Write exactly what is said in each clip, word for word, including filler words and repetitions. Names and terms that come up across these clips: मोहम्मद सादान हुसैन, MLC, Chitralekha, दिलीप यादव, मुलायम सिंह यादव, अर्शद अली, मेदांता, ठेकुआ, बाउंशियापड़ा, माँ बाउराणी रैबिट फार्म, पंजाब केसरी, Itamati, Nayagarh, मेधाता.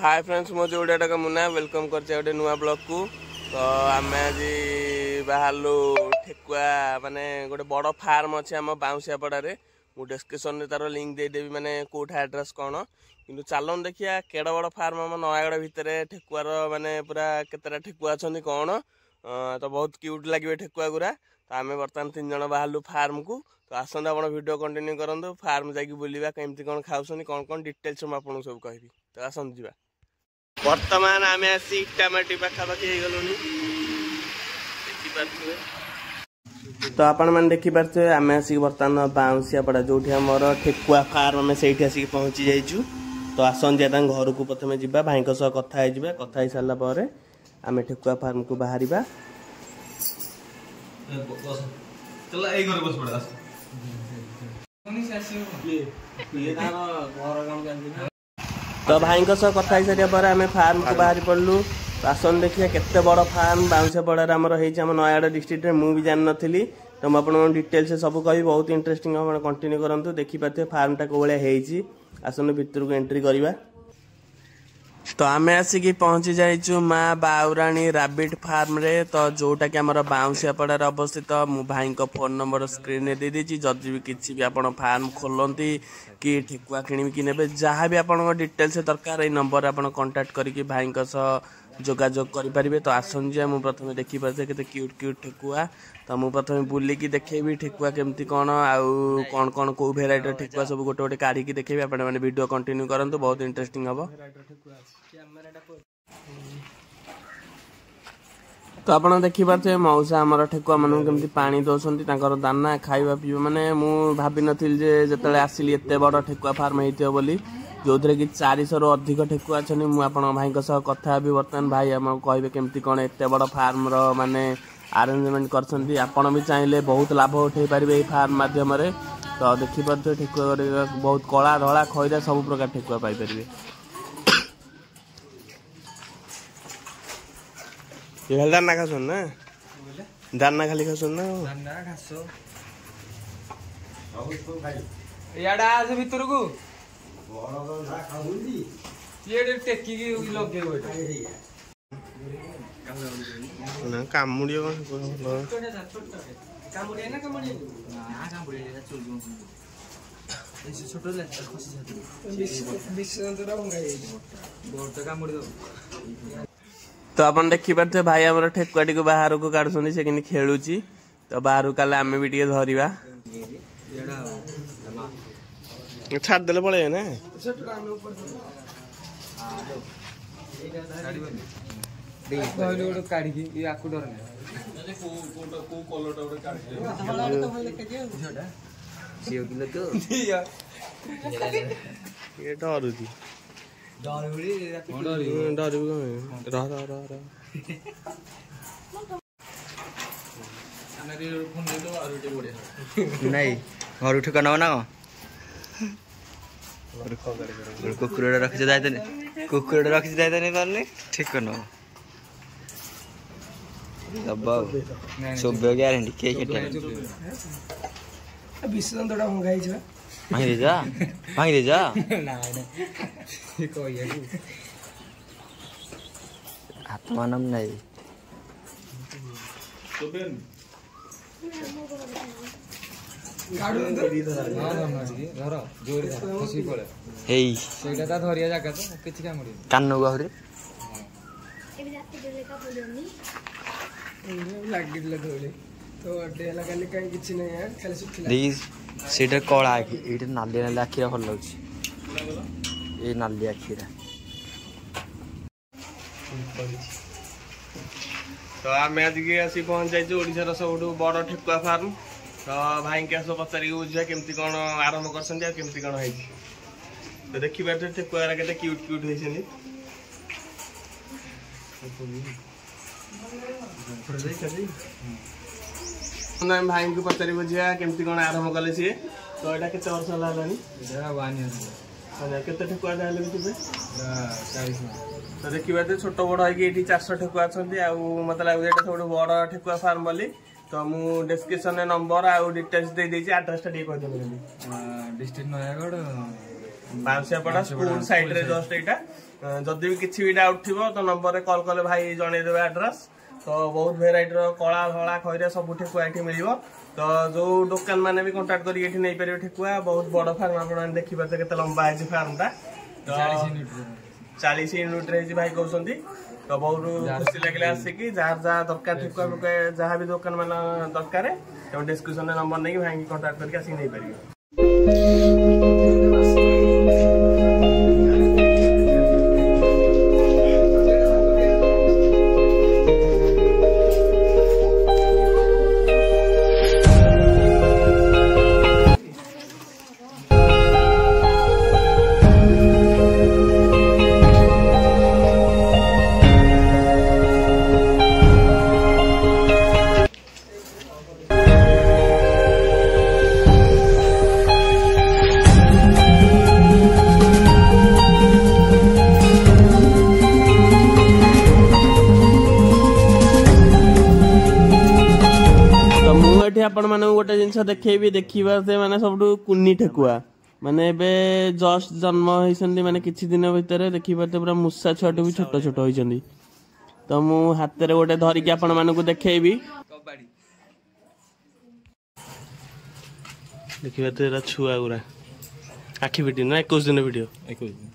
Hi friends मो जो data मुना welcome कर नुआ ब्लॉग को। तो आम आज बाहरलु ठेकुआ माने गोटे बड़ फार्म अच्छे आम बाउंशियापड़ा रे मु डिस्क्रिप्शन तार लिंक देदेवी माने कोठा एड्रेस कौन किंतु चालन देखिया केड़ बड़ फार्म आम नयागढ़ भितर ठेकुआर माने पूरा केतेटा ठेकुआ अच्छा कौन। तो बहुत क्यूट लगे ठेकुआ गुरा। तो आम बर्तमान तीन जन बाहरलु फार्म को। तो आसत आप भिडियो कंटिन्यू करूँ फार्म जाकि बुलवा केमती कौन खाऊँ कौन कौन डिटेल्स मुझे आपको सब कहि। तो आसत जा बर्तमान आम आसी इटामाटी पाखापाखी हो गलुनी देखिपे। तो आपण मैंने देखिपे आम आसिक बर्तमान बाउंशियापड़ा जो मोर ठेकुआ फार्म आम से आसिक पहुँची जाइचु। तो आसन जी घर को प्रथम जावा भाई कथा कथा सारापर आम ठेकुआ फार्म को बाहर। तो भाई कथा सारापर आम फार्म को बाहर पड़लु। तो आसन देखिए केत बड़ फार्म बाउंशियापड़ा आम नयागढ़ डिस्ट्रिक्ट में मुझे जान नी। तो मुझे आपको डिटेल्स से सब कह बहुत इंटरेस्टिंग आप कंटिन्यू करूँ देखिपे फार्मटा को भाई आसन भीतर को एंट्री करवा। तो आम आसिक पहुँची जाइचु माँ बाउराणी रैबिट फार्म रे। तो जोटा कि आमर बाउंशियापड़ा अवस्थित। तो मो भाई फोन नंबर स्क्रीन रे दे देछि जदि भी किसी भी आपन फार्म खोलती कि ठेकुआ किणी कि नेबे जहाँ भी आपन डिटेल्स दरकार नंबर आपन कांटेक्ट करके भाई जोगाजोग करें। तो आसन जी मुझे प्रथम देखिपे के क्यूट क्यूट ठेकुआ। तो मुझे प्रथम बुलिकी देखेबी ठेकुआ केमती कौन आउ कौन कौन कौ भेराइटर ठेकुआ सब गोटे गोटे काढ़ी देखेबी। आपने माने वीडियो कंटिन्यू करंतु बहुत इंटरेस्टिंग हम। तो आप देखिपे मौसा आमर ठेकुआ मानक केमती पानी दौरान तांकर दाना खाइबा पीवा माने मु भाबी नथिल जे जेतले आसिली एते बड़ ठेकुआ फार्म हेइथियो बोली जो थी कि चारिश रु अधिक ठेकुआ अच्छा। मुझे भाई कथा भी बर्तमान भाई आम कहे केमती कौन एत बड़ फार्म माने आरेंजमेंट करछंती आपण भी चाहिए बहुत लाभ उठाई पारे ये फार्म माध्यम। तो देखिपे ठेकुआ बहुत कला धला खैरा सब प्रकार ठेकुआ पाइपर ये दाना खास ना दाना खाली खास ना भर को तो अपन देखिपे भाई आम ठेकुआ टी बाहर को काढ़ुंट से खेलुची। तो बाहर को कल आम भी टे धरवा छाड़देले पड़े ना। नहीं घर उठे करना ना कुकुर रख कुकुर रख ठीक करना आत्मा नाम नहीं कला नाली नाली आखिरा भल लगे ये नाली आखिरा। तो आम आज आसी पहुंच जाइछू सब बड़ ठेकुआ फार्म। तो भाई के सब पचार बुझा केमती कौन आरंभ करमती कौन है। तो देखिपे ठेकुआ के क्यूट क्यूट होती भाई को पचार बुझा केमती कौन आरंभ कले सी। तो यहाँ के वर्ष है केत ठेकुआ तो देखिपे छोट बड़ होगी चार सौ ठेकुआ अच्छा मत लगे सब बड़ ठेकुआ फार्म बोली। तो मु डिस्क्रिप्शन में नंबर आ डिटेल्स दे दे छी एड्रेस टी कह देबे डिस्ट्रिक्ट नयागढ़ बाउंशियापड़ा स्कूल साइड रे जस्ट एटा जदि भी किसी भी डाउट थी तो नंबर में कल कले भाई जनईदे आड्रेस। तो बहुत भेर कला धला खैरिया सब ठेकुआ ये मिल तो जो दुकान मैंने भी कंटाक्ट करेंगे ये नहीं पारे ठेकुआ। बहुत बड़ फार्म आप देखिपे के लंबा है फार्मटा चालीस यूनिट रही भाई कहते तो बहुत खुशी लगे आसिकी जार जहाँ दरकार ठेकुआ फुकुआ जहाँ भी दुकान मान दरकार तो डिस्क्रिप्शन नंबर नहीं भाई कंटाक्ट करके आसिक नहीं पारे। आपण माने गोटे जिनस देखेबी देखिबा से माने सबटु कुन्नी ठेकुआ माने बे जस्ट जन्म होइसंदी माने किछि दिन भीतर देखिबा ते पूरा मुस्सा छोटो भी छोटो छोटो होइसंदी। तो मु हाथ रे गोटे धरि के आपण माने को देखेबी कबाडी देखिबा तेरा छुआ गुरा आखी बिटी ना इक्कीस दिन वीडियो इक्कीस दिन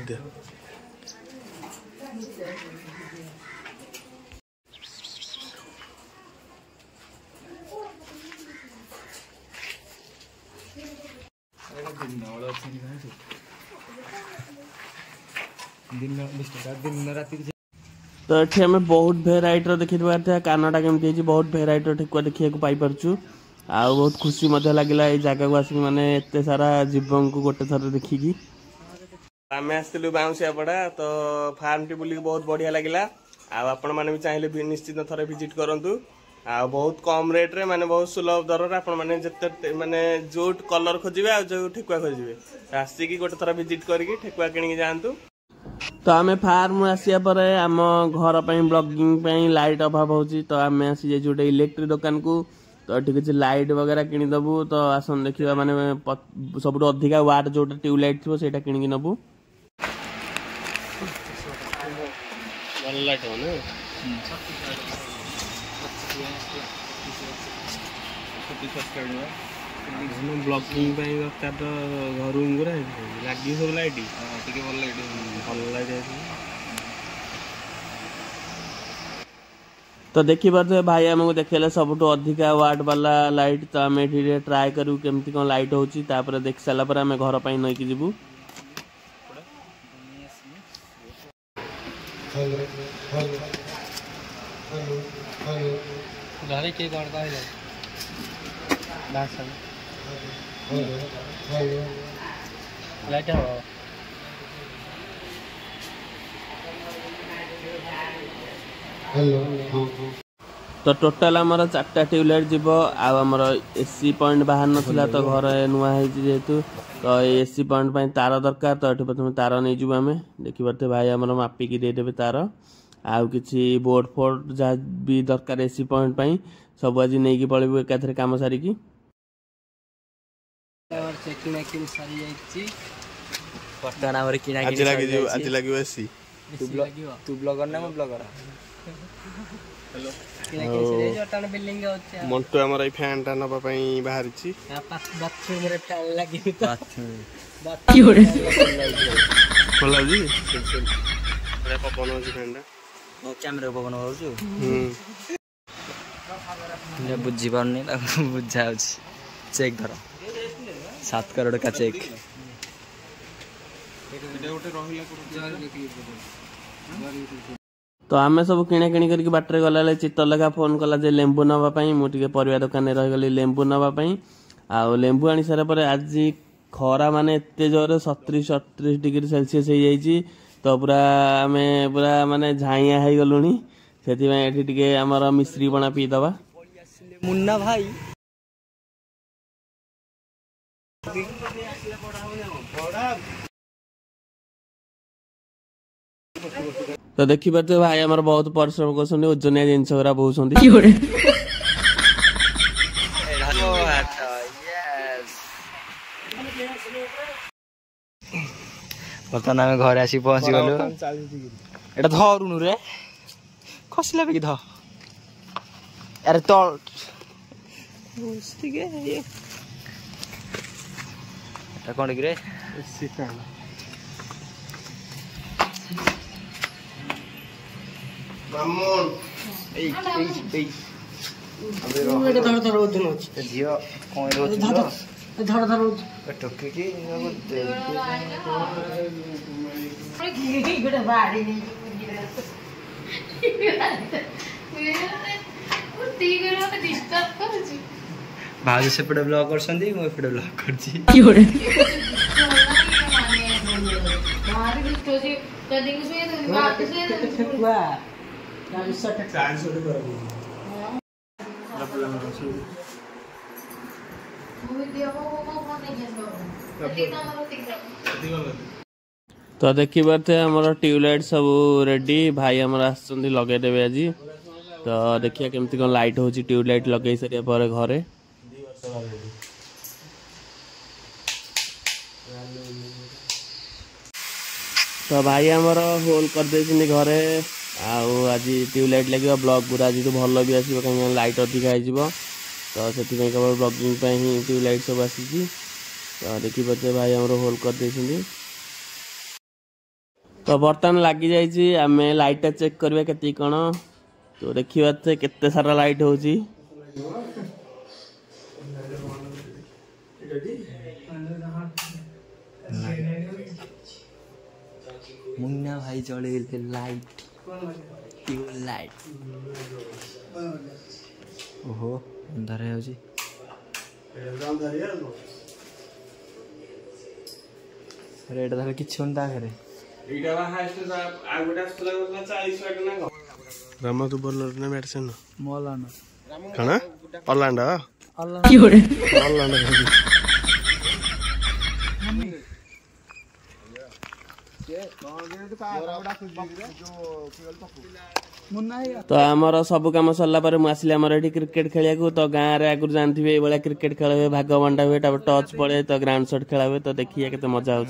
आदे तो ये हमें बहुत भेराइट देखी पारे कानटा केमती है बहुत भेराइट ठेकुआ देखा पाई पार्छु आ बहुत खुशी लगे ये जगह को आसिक माने एते सारा जीवन को गोटे थर देखिकी आम आसलु बाउंशियापड़ा। तो फार्म टी बुलिक बहुत बढ़िया लगे आपण मैंने भी चाहिए निश्चित थर विजिट करूँ आ बहुत कम रेट रे माने बहुत सुलभ दर रे आपण माने जते माने जो कलर खोजिबे आ जो ठेकुआ खोजिबे आसी की गोटे थरा विजिट करके ठेकुआ किनी जांतु। तो आमे फार्म आसिया परे हम घर पई ब्लॉगिंग पई लाइट अभाव होची तो आमे आसी जे जोटे इलेक्ट्रिक दुकान को तो ठीक अछि लाइट वगैरह किनी दबु। तो आसन देखिबा माने सबटो अधिका वाट जोटे ट्यूब लाइट थिबो सेटा किनी कि नबु वाला लाइट हो ने ब्लॉगिंग घर गुरा लगे सब लाइट भल लाइट भल लाइट। तो देखी पारे भाई आमको देखेला सब अधिका वाट वाला लाइट तो आम ट्राए करूँ केमती कौन लाइट होपर देख सारापर आम घर पर नहीं कि जीवु के लाइट हो तो टोटाल आमर चार्टा ट्यूबलाइट जीव आमर एसी पॉइंट बाहर नाला तो घर नुआ है जेहेतु तो एसी पॉइंट तार दरकार तो ये प्रथम तार नहीं जीव आम देखिपे भाई आमर मापिकी देदेवे तार आउ कि बोर्ड फोर्ड जहाँ भी दरकार एसी पॉइंट पाई सब आज नहीं पलू एकाथरे कम सारिकी मंटू आमर ए फैन टा नबा पई बाहर छी बाथरूम रे फैन लागि तो बोला जी रे पवन जी फैन टा ओ कैमरा पवन हो छु ने बुझी पर नहीं बुझाउ छी चेक धरो सात करोड़ का चेक तो आम सब किणा किणी करके बाटर गला चित्रलेखा फोन कला जे लेंबू नापाई मुझे पर दुकान रही गली लेंबू नापाई आउ लेंबू आनी सारापर आज खरा माने एत जोर सतरीश अठतीस डिग्री सेलसीयस हो जाए तो पूरा आम पूरा माने झाइया हो गलुणी से आम मिश्री बना पीदे मुन्ना भाई तो देखी पारे भाई आमर बहुत परिश्रम कर ओजनिया जिनस गुरा बहुत बर्तमान आम घर आसी पहुँची गलु। एटा धरुनु रे खसला बेगी ध अरे तल कौन कि रे मामून ए ए ए धर धर उधन अछि दियो कोइ रोज धर धर टोके की की गडा बाड़ी नहीं ओ तीगर तो डिस्टर्ब कर छी भाज से पड ब्लॉग करसंदी मो पड ब्लॉग कर छी की हो रे बाहर की तो जी कदी से बात से हुआ तो देखी पारे आम ट्यूबलाइट सब रेडी भाई आम आसुँच लगेदेवे आज तो देखिए केमती कौन लाइट हो ट्यूबलाइट लगे सारा घरे तो भाई आम होल करदे घरे आउ आज ट्यूबलाइट लगे ब्लग पूरा आज भल भी आस लाइट अधिका हो तो से केवल ब्लगिंग ट्यूबलाइट सब आसी तो देखिपे भाई आम होल करदे तो बर्तमान लगी जाइए आम लाइटा चेक करवा के कौन तो देखिए केते सारा लाइट हो मुन्ना भाई चले लाइट लाइट ओहो अंधार है जी रेड अंधार कि छंदा करे एटा बा हाइस्ट आ गोटा चालीस वाट ना रामा तो बॉलर ने मेडिसिन मौलाना खाना अलांडा अलांडा की होरे अलांडा तो आमर सब कम सरला मुझे आमर ये क्रिकेट खेलिया को तो गाँव में आगुरी जानते हैं ये क्रिकेट खेल हुए भाग बंटा हुए टच पड़े तो ग्राउंड शॉट खेला हुए तो देखिए के तो मजा आउछ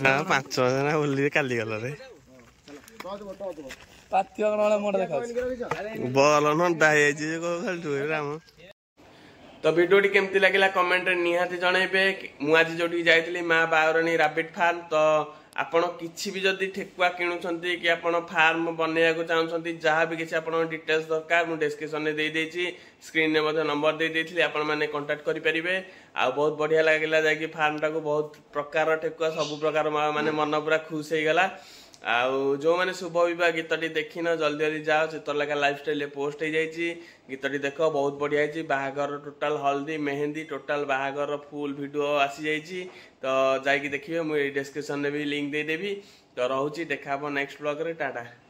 तो भिडियोटी केमती लगे कमेंट रे निहाती जणैबे मुझे जो जाइली माँ बावरणी रैबिट फार्म तो आपड़ किसी भी जब ठेकुआ किणुंट कि आप फार्म बनवाक चाहते जहाँ भी किसी आपको डिटेल्स दरकार मुझे डिस्क्रिप्शन में दे देती स्क्रीन में नंबर दे देती आपने कंटाक्ट करेंगे आ बहुत बढ़िया लगेगा जैक फार्म टाक बहुत प्रकार ठेकुआ सब प्रकार मानने मन पूरा खुश होगा आउ जो मैंने शुभ विवाह गीतटी देखीन जल्दी जल्दी जाओ चित्रलेखा लाइफस्टाइल पोस्ट हो जाइए गीतटी देख बहुत बढ़िया है बाहागर टोटाल हल्दी मेहंदी टोटाल बाहागर फुल वीडियो आसी जाइए तो जाइए देखिए मुझे डिस्क्रिप्शन में भी लिंक दे देबी तो रहूँ देखा नेक्स्ट ब्लॉग रे टाटा।